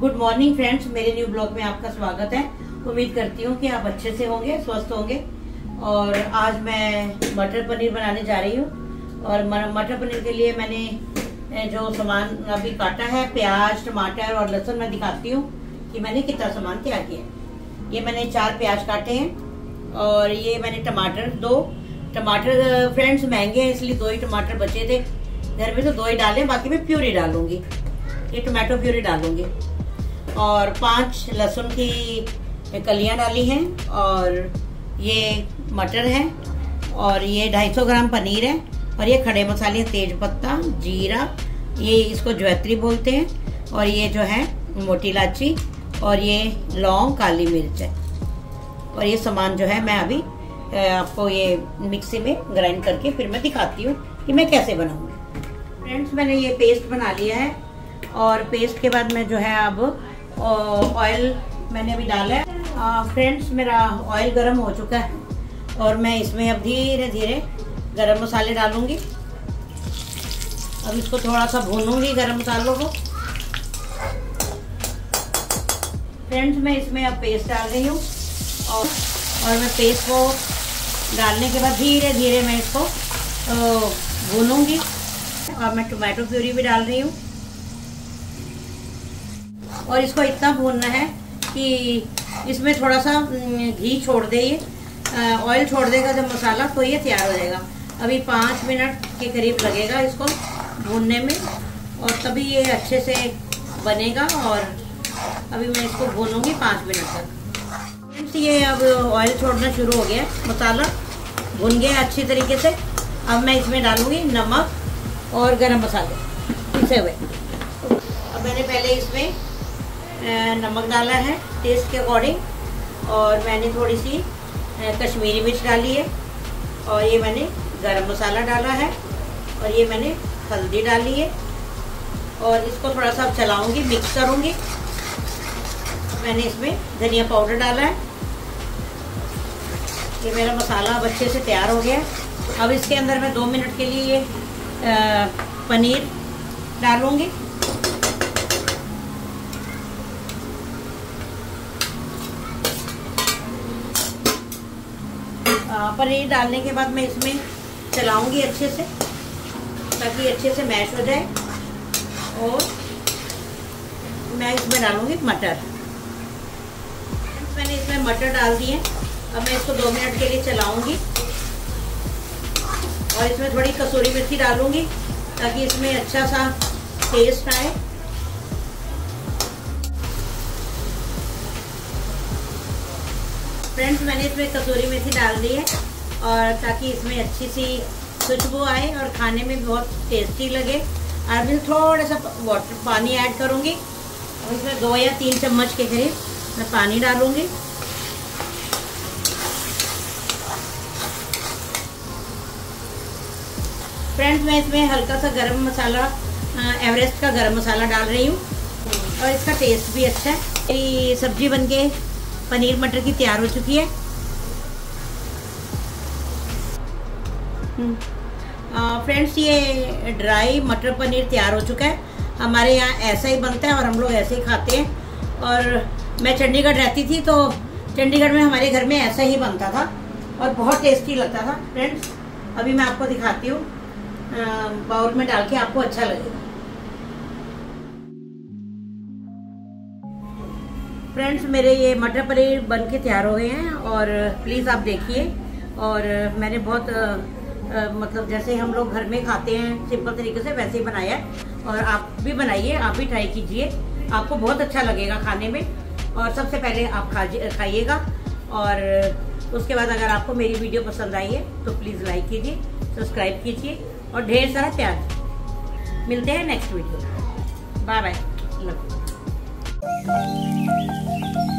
Good morning friends, मेरे new blog में आपका स्वागत है। उम्मीद करती हूँ कि आप अच्छे से होंगे, स्वस्थ होंगे। और आज मैं मटर पनीर बनाने जा रही हूँ। और मटर पनीर के लिए मैंने जो सामान अभी काटा है, प्याज, टमाटर और लहसुन, मैं दिखाती हूँ कि मैंने कितना सामान तैयार किया है। ये मैंने 4 प्याज काटे हैं और ये मैंने टमाटर 2 टमाटर फ्रेंड्स महंगे हैं, इसलिए 2 ही टमाटर बचे थे घर में, तो 2 ही डालें, बाकी मैं प्यूरी डालूंगी, ये टमाटो प्यूरी डालूंगी। और 5 लहसुन की कलियां डाली हैं और ये मटर है और ये 250 ग्राम पनीर है। और ये खड़े मसाले, तेज पत्ता, जीरा, ये इसको ज्वैत्री बोलते हैं, और ये जो है मोटी इलायची, और ये लौंग, काली मिर्च है। और ये सामान जो है मैं अभी आपको ये मिक्सी में ग्राइंड करके फिर मैं दिखाती हूँ कि मैं कैसे बनाऊँगी। फ्रेंड्स, मैंने ये पेस्ट बना लिया है और पेस्ट के बाद मैं जो है अब ऑयल मैंने अभी डाला है। फ्रेंड्स, मेरा ऑयल गरम हो चुका है और मैं इसमें अब धीरे धीरे गरम मसाले डालूँगी। अब इसको थोड़ा सा भूनूँगी गरम मसालों को। फ्रेंड्स, मैं इसमें अब पेस्ट डाल रही हूँ और मैं पेस्ट को डालने के बाद धीरे धीरे मैं इसको भूनूंगी। और मैं टमाटो प्यूरी भी डाल रही हूँ और इसको इतना भूनना है कि इसमें थोड़ा सा घी छोड़ दे, ये ऑयल छोड़ देगा जब मसाला, तो ये तैयार हो जाएगा। अभी 5 मिनट के करीब लगेगा इसको भूनने में और तभी ये अच्छे से बनेगा। और अभी मैं इसको भूनूंगी 5 मिनट तक। ये अब ऑयल छोड़ना शुरू हो गया, मसाला भुन गया अच्छी तरीके से। अब मैं इसमें डालूंगी नमक और गरम मसाले पिसे हुए। अब मैंने पहले इसमें नमक डाला है टेस्ट के अकॉर्डिंग, और मैंने थोड़ी सी कश्मीरी मिर्च डाली है, और ये मैंने गरम मसाला डाला है, और ये मैंने हल्दी डाली है। और इसको थोड़ा सा चलाऊंगी, मिक्स करूँगी। मैंने इसमें धनिया पाउडर डाला है। ये मेरा मसाला अब अच्छे से तैयार हो गया। अब इसके अंदर मैं 2 मिनट के लिए पनीर डालूंगी। पनीर डालने के बाद मैं इसमें चलाऊंगी अच्छे से, ताकि अच्छे से मैश हो जाए। और मैं इसमें डालूंगी मटर। मैंने इसमें मटर डाल दिए। अब मैं इसको 2 मिनट के लिए चलाऊंगी और इसमें थोड़ी कसूरी मेथी डालूंगी ताकि इसमें अच्छा सा टेस्ट आए। फ्रेंड्स, मैंने इसमें कसूरी मेथी डाल दी है और ताकि इसमें अच्छी सी खुशबू आए और खाने में बहुत टेस्टी लगे। और मैं थोड़ा सा वाटर पानी ऐड करूंगी और इसमें 2 या 3 चम्मच के करीब मैं पानी डालूंगी। फ्रेंड्स, मैं इसमें हल्का सा गरम मसाला, एवरेस्ट का गरम मसाला डाल रही हूँ और इसका टेस्ट भी अच्छा है। ये सब्जी बनके पनीर मटर की तैयार हो चुकी है। फ्रेंड्स, ये ड्राई मटर पनीर तैयार हो चुका है। हमारे यहाँ ऐसा ही बनता है और हम लोग ऐसे ही खाते हैं। और मैं चंडीगढ़ रहती थी तो चंडीगढ़ में हमारे घर में ऐसा ही बनता था और बहुत टेस्टी लगता था। फ्रेंड्स, अभी मैं आपको दिखाती हूँ, बाउल में डाल के आपको अच्छा लगेगा। फ्रेंड्स, मेरे ये मटर पनीर बन के तैयार हो गए हैं और प्लीज़ आप देखिए। और मैंने बहुत मतलब जैसे हम लोग घर में खाते हैं सिंपल तरीके से वैसे ही बनाया है। और आप भी बनाइए, आप भी ट्राई कीजिए, आपको बहुत अच्छा लगेगा खाने में। और सबसे पहले आप खाइएगा। और उसके बाद अगर आपको मेरी वीडियो पसंद आई है तो प्लीज़ लाइक कीजिए, सब्सक्राइब कीजिए और ढेर सारा प्यार। मिलते हैं next video. Bye bye, love you.